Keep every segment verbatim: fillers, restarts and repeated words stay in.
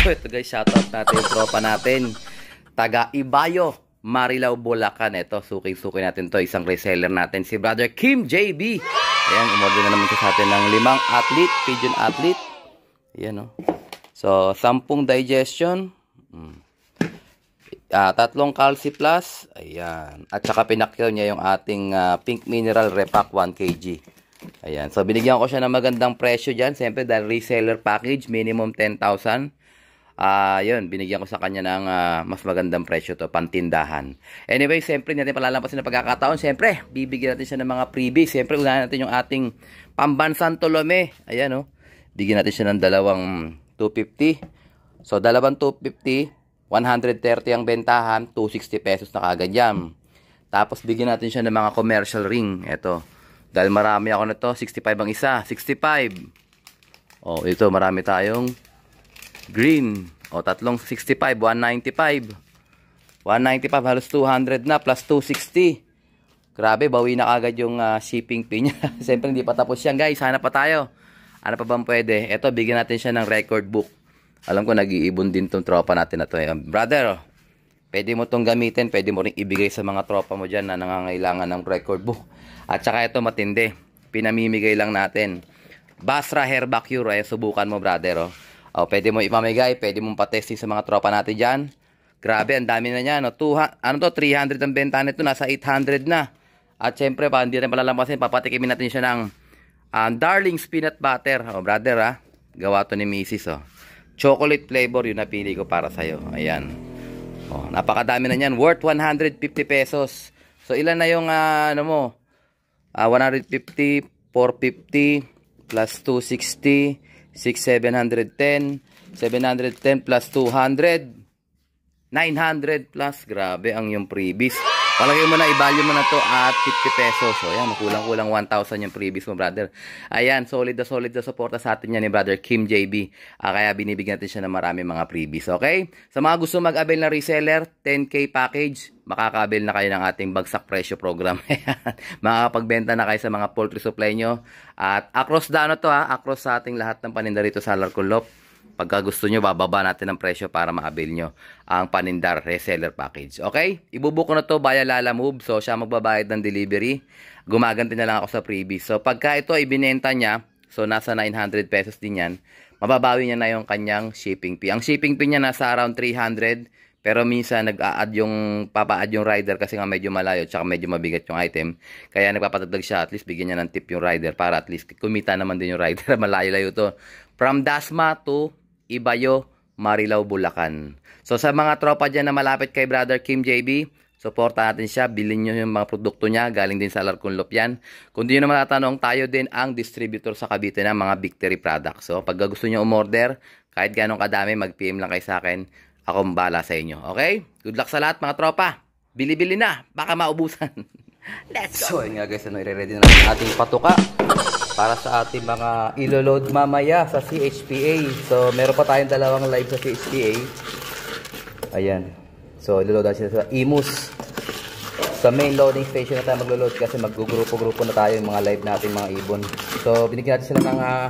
So ito guys, shoutout natin yung tropa natin, taga Ibayo, Marilaw Bulacan. Ito, suking-suki natin to, isang reseller natin, si brother Kim J B. Ayan, umorder na naman siya sa atin ng limang athlete, pigeon athlete. Ayan o, so sampung digestion, hmm. Uh, tatlong Calci Plus. Ayan. At saka pinakyaw niya yung ating uh, Pink Mineral Repack one kilogram. Ayan. So, binigyan ko siya ng magandang presyo dyan. Siyempre, dahil reseller package, minimum ten thousand. Uh, yun. Binigyan ko sa kanya ng uh, mas magandang presyo to, pantindahan. Anyway, siyempre, natin palalampasin ng pagkakataon. Siyempre, bibigyan natin siya ng mga freebies. Siyempre, unahan natin yung ating pambansang Tolome. Ayan, oh. Bigyan natin siya ng dalawang two fifty. So, dalawang two fifty. one hundred thirty ang bentahan, two hundred sixty pesos na kagad yan. Tapos bigyan natin siya ng mga commercial ring. Ito. Dahil marami ako na to, sixty-five ang isa, sixty-five. Oh, ito marami tayong green. Oh, tatlong sixty-five, one ninety-five. one ninety-five halos two hundred na plus two sixty. Grabe, bawi na kagad yung uh, shipping fee niya. Siyempre hindi pa tapos yan, guys. Hanap pa tayo. Ano pa bang pwede? Ito, bigyan natin siya ng record book. Alam ko nag-iibon din tong tropa natin na to. Brother, pwede mo tong gamitin, pwede mo ring ibigay sa mga tropa mo diyan na nangangailangan ng record book. At saka ito matindi, pinamimigay lang natin. Basra Herbacur, ay subukan mo brother. Oh. Oh, pwede mo ipamigay, pwede mo patesting sa mga tropa natin diyan. Grabe, ang dami na niyan. No? Ano to, three hundred ang benta nito, nasa eight hundred na. At syempre, pa hindi rin palalampasin, papatikimin natin siya ng uh, Darling's peanut butter. Oh, brother ah, gawa to ni Missus oh. Chocolate flavor, yun napili ko para sa'yo. Ayan. Oh, napakadami na yan. Worth one hundred fifty pesos. So, ilan na yung, uh, ano mo? Uh, one fifty, four fifty, plus two sixty, six seven ten, seven ten plus two hundred, nine hundred plus. Grabe ang yung previous. Palagay mo na, i-value mo na to at fifty pesos. So, ayan, makulang-kulang one thousand yung previous mo, brother. Ayan, solid na solid na suporta sa atin yan ni brother Kim J B. Uh, kaya binibigyan natin siya ng marami mga previous, okay? Sa mga gusto mag-avail na reseller, ten K package, makaka-avail na kayo ng ating bagsak presyo program. Makakapagbenta na kayo sa mga poultry supply nyo. At across the ano to ha, across sa ating lahat ng paninda rito sa ALARCON LOFT. Pagka gusto nyo, bababa natin ang presyo para ma-avail nyo ang panindar reseller package. Okay? Ibubook ko na to via Lala Move. So, siya magbabayad ng delivery. Gumaganti na lang ako sa freebie. So, pagka ito ibinenta niya, so, nasa nine hundred pesos din yan, mababawi niya na yung kanyang shipping fee. Ang shipping fee niya nasa around three hundred, pero minsan nag-a-add yung, papa-add yung rider kasi nga medyo malayo tsaka medyo mabigat yung item. Kaya nagpapatatag siya, at least bigyan niya ng tip yung rider para at least kumita naman din yung rider. Malayo-layo to. From Dasma to Ibayo, Marilaw, Bulacan. So, sa mga tropa dyan na malapit kay brother Kim J B, suporta natin siya. Bilhin nyo yung mga produkto niya. Galing din sa ALARCON LOFT yan. Kung di nyo naman natanong, tayo din ang distributor sa Cavite ng mga Victory products. So, pag gusto nyo umorder, kahit ganong kadami, mag-P M lang kayo sa akin. Akong bala sa inyo. Okay? Good luck sa lahat mga tropa. Bili-bili na. Baka maubusan. Let's go. So, yun nga guys, ano, i-ready na natin ating patuka para sa ating mga ilo-load mamaya sa C H P A. So, meron pa tayong dalawang live sa C H P A. Ayan. So, ilo-load na sila sa I M U S. Sa main loading station na tayo maglo-load kasi maggugrupo-grupo na tayo yung mga live natin, mga ibon. So, binigyan natin sila ng uh,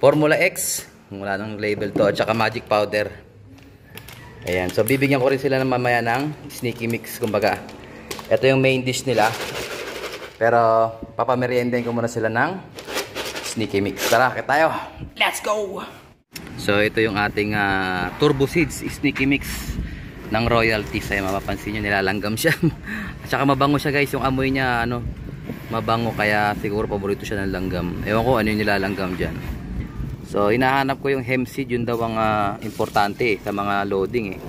Formula X. Wala nang label to. At saka Magic Powder. Ayan. So, bibigyan ko rin sila ng mamaya ng Sneaky Mix, kumbaga. Ito yung main dish nila. Pero, papameriendahin ko muna sila ng Sneaky Mix. Tara, kaya tayo. Let's go! So, ito yung ating uh, Turbo Seeds Sneaky Mix ng royalty. Ay, mapapansin nyo, nilalanggam siya. At saka mabango siya guys. Yung amoy niya, ano, mabango. Kaya siguro paborito siya ng langgam. Ewan ko ano yung nilalanggam dyan. So, hinahanap ko yung hemp seed. Yun daw ang uh, importante eh, sa mga loading eh.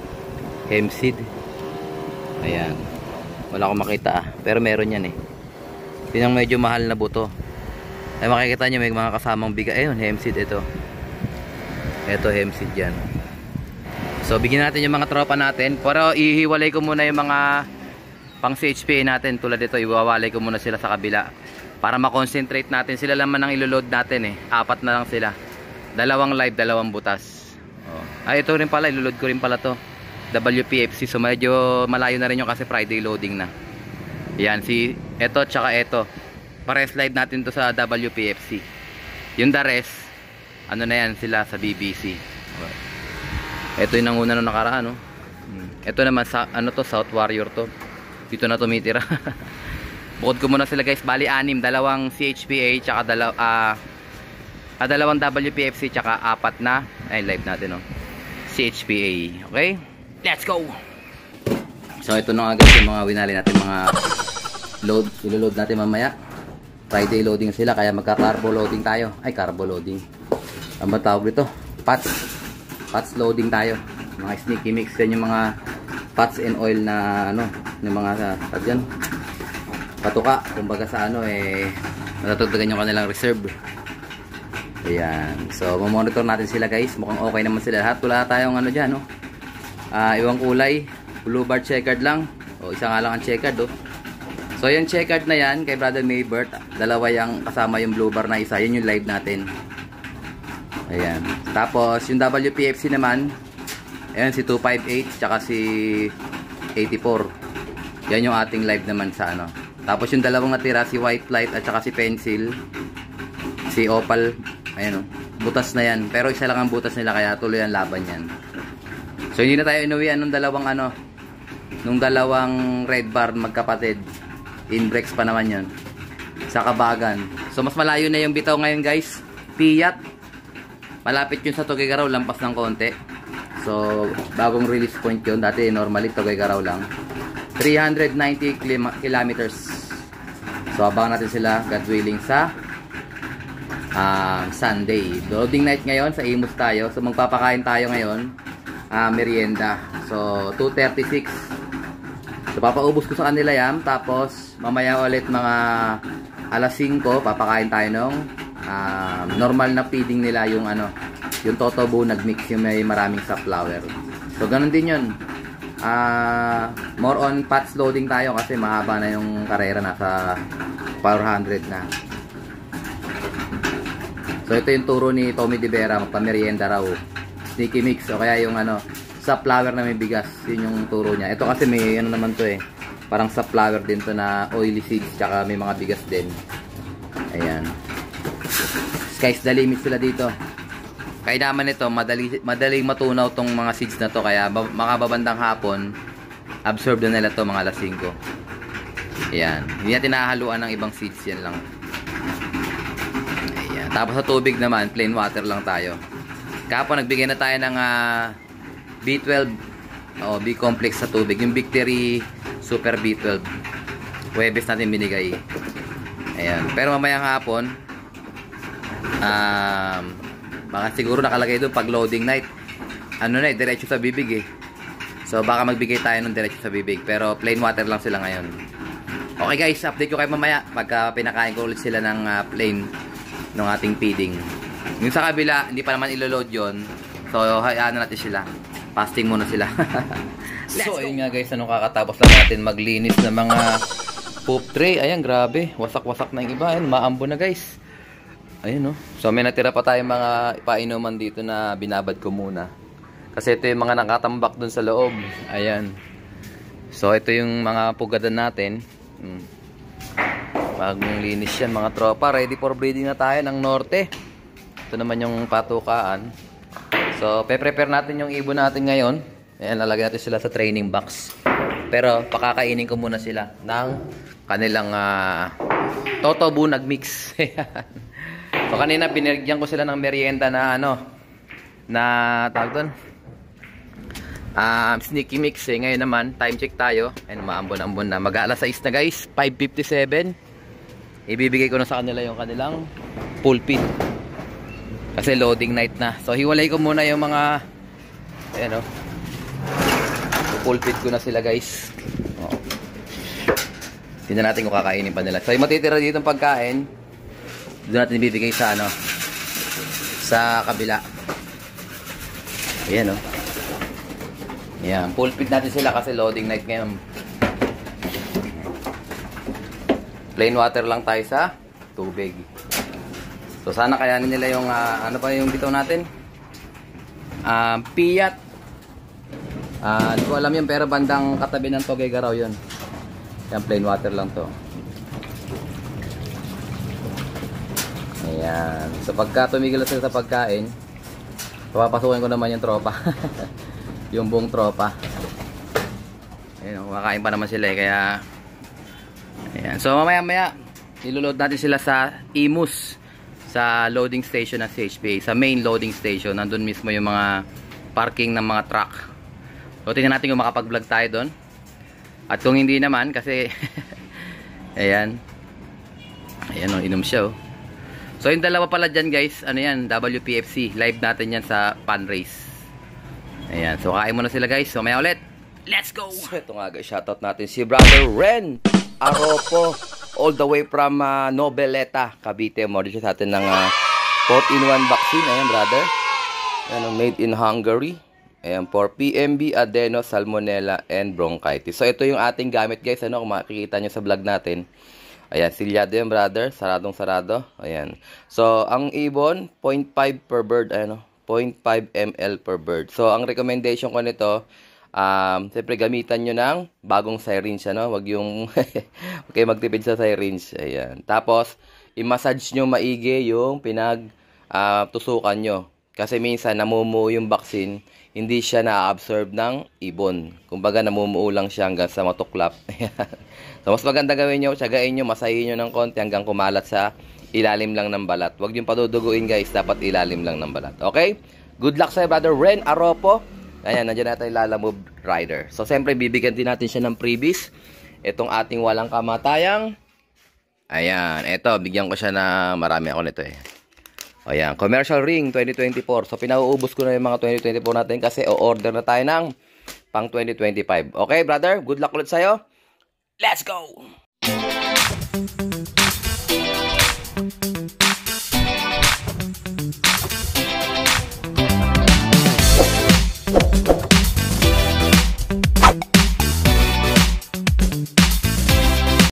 Hemp seed. Ayan. Wala akong makita ah. Pero meron yan eh. Yun ang medyo mahal na buto. Ay makikita nyo may mga kasamang biga. Ayun, hempseed ito. Ito hempseed yan. So bigyan natin yung mga tropa natin. Pero ihiwalay ko muna yung mga pang C H P A natin. Tulad ito, iwawalay ko muna sila sa kabila. Para makonsentrate natin. Sila laman ang iloload natin eh. Apat na lang sila. Dalawang live, dalawang butas. Oh. Ay ito rin pala, iloload ko rin pala to. W P F C. So medyo malayo na rin yung kasi Friday loading na. Yan, si eto tsaka eto. Pares live natin to sa W P F C. Yung the rest, ano na yan sila sa B B C. Ito yung nanguna nung nakaraan, no? Ito naman sa, ano to, South Warrior to. Dito na tumitira. Bukod ko muna sila guys, bali anim, dalawang C H P A, tsaka dalaw, uh, ah, dalawang W P F C, tsaka apat na, ay live natin, no? C H P A, okay? Let's go! So ito na nga guys yung mga winali natin, mga load, ilo-load natin mamaya. Friday loading sila, kaya magka-carbo loading tayo. Ay, carbo loading. Ang ba tawag dito? Pats. Pats loading tayo. Mga sneaky mix, yan yung mga pats and oil na ano, yung mga sa dyan. Patuka, kumbaga sa ano eh, natutugtugan yung kanilang reserve. Ayan, so mamonitor natin sila guys, mukhang okay naman sila lahat, wala tayong ano dyan, no? Uh, ibang kulay, blue bar checkered lang, o isa nga lang ang checkered, oh. So yung checkered na yan, kay brother Maybert, dalawa yung kasama yung blue bar na isa, yun yung live natin. Ayan, tapos yung W P F C naman, ayan si two five eight, tsaka si eighty-four, yan yung ating live naman sa ano. Tapos yung dalawang natira, si White Light at saka si Pencil, si Opal, ayun o, butas na yan. Pero isa lang ang butas nila, kaya tuloy ang laban yan. So hindi na tayo inuwian nung dalawang ano, nung dalawang red bar magkapatid. Inbrex pa naman yun. Sa Kabagan. So mas malayo na yung bitaw ngayon guys. Piyat. Malapit yun sa Tuguegarao, lampas ng konti. So bagong release point yun. Dati normally Tuguegarao lang. three hundred ninety kilometers. So abangan natin sila, God willing, sa uh, Sunday. Loading night ngayon, sa Imus tayo. So magpapakain tayo ngayon, uh, merienda. So two thirty-six. So papaubos ko sa kanila yan. Tapos mamaya ulit mga alas singko, papakain tayo ng uh, normal na feeding nila, yung ano, yung Totobu nagmix yung may maraming sa flour. So ganun din yun. Uh, more on patch loading tayo kasi mahaba na yung karera, nasa four hundred na. So ito yung turo ni Tommy De Vera, magpamerienda raw sneaky mix, o kaya yung ano, sa flour na may bigas, yun yung turo niya. Ito kasi may ano naman to eh, parang sa flour din to na oily seeds, tsaka may mga bigas din. Ayan, sky's the limit sila dito. Kaya naman ito, madali, madaling matunaw tong mga seeds na to, kaya makababandang hapon, absorb na nila to mga alas singko. Ayan, hindi natin nahaluan ng ibang seeds, yan lang. Ayan, tapos sa tubig naman, plain water lang tayo. Kapag nagbigay na tayo ng uh, B twelve o B-complex sa tubig, yung Victory Super B twelve, Huwebes natin binigay. Ayan, pero mamayang hapon, um, baka siguro nakalagay doon pag loading night, ano na eh, diretso sa bibig eh. So baka magbigay tayo ng diretso sa bibig, pero plain water lang sila ngayon. Okay guys, update ko kayo mamaya pagka pinakain ko ulit sila ng uh, plain ng ating feeding. Yung sa kabila, hindi pa naman iloload yun. So hayaan na natin sila, fasting muna sila. So ayun nga guys, anong kakatapos lang natin maglinis ng mga poop tray. Ayan, grabe, wasak-wasak na yung iba. Ayan, maambo na guys. Ayun, no? So may natira pa tayong mga painuman dito na binabad ko muna, kasi ito yung mga nakatambak dun sa loob. Ayan. So ito yung mga pugadan natin. hmm. Bagong linis yan mga tropa. Ready for breeding na tayo ng norte. Ito naman yung patukaan. So pe-prepare natin yung ibon natin ngayon. Ayan, lalagyan natin sila sa training box. Pero pakakainin ko muna sila ng kanilang uh, Totobu nagmix. Ayan. So kanina binigyan ko sila ng merienda na ano, na tawag doon, um, sneaky mix eh. Ngayon naman time check tayo. Ayun, maambon-ambon na, mag-alas sais na guys, five fifty-seven. Ibibigay ko na sa kanila yung kanilang full feed kasi loading night na. So hiwalay ko muna yung mga, ayun o, full feed ko na sila guys. Oh, tignan natin kung kakainin pa nila. So yung matitira dito ng pagkain, doon natin ibibigay sa ano, sa kabila. Ayan o. Oh. Ayan, full feed natin sila kasi loading night ngayon. Plain water lang tayo sa tubig. So sana kayanin nila yung uh, ano pa yung bitaw natin, uh, piyat. uh, Hindi ko alam yun, pero bandang katabi ng Tuguegarao yun. Ayan, plain water lang to. Ayan. So pagka tumigil na sila sa pagkain, Papapasukin ko naman yung tropa. Yung buong tropa. Ayun, kumakain pa naman sila eh, kaya ayan. So mamaya maya iluload natin sila sa I M U S, sa loading station ng C H P A, sa main loading station. Nandun mismo yung mga parking ng mga truck. So tingnan natin kung makapag-vlog tayo doon. At kung hindi naman kasi ayan. Ayan oh, inom siya oh. So yung dalawa pala dyan guys, ano yan, W P F C. Live natin yan sa pan race. Ayan, so kain muna sila guys. So maya ulit. Let's go! So ito nga guys, shoutout natin si brother Ren Aropo, all the way from uh, Noveleta, Cavite. Mawari siya sa atin ng uh, four in one vaccine. Ayan brother. Ayan, made in Hungary. Ayan, for P M B, Adeno, Salmonella, and Bronchitis. So, ito yung ating gamit, guys. Ano, kung makikita nyo sa vlog natin. Ayan, silyado yung brother. Saradong-sarado. Ayan. So, ang ibon, zero point five per bird. Ayan, zero point five milliliters per bird. So, ang recommendation ko nito, um, siyempre, gamitan nyo ng bagong syringe. Ano? Huwag yung okay, magtipid sa syringe. Ayan. Tapos, i-massage nyo maigi yung pinag-tusukan uh, nyo. Kasi minsan, namumuo yung vaccine, hindi siya na-absorb ng ibon. Kumbaga, namumuo lang siya hanggang sa matuklap. So, mas maganda gawin nyo, tiyagain nyo, masahin nyo ng konti hanggang kumalat sa ilalim lang ng balat. Huwag nyo paduduguin, guys. Dapat ilalim lang ng balat. Okay? Good luck sa'yo, brother Ren Aropo. Ayan, nandiyan natin yung Lala Move Rider. So, siyempre, bibigyan din natin siya ng freebies. Itong ating walang kamatayang. Ayan, ito. Bigyan ko siya na marami ako nito eh. Ayan, commercial ring twenty twenty-four. So, pinauubos ko na yung mga twenty twenty-four natin kasi o-order na tayo ng pang twenty twenty-five. Okay, brother? Good luck ulit sa'yo. Let's go!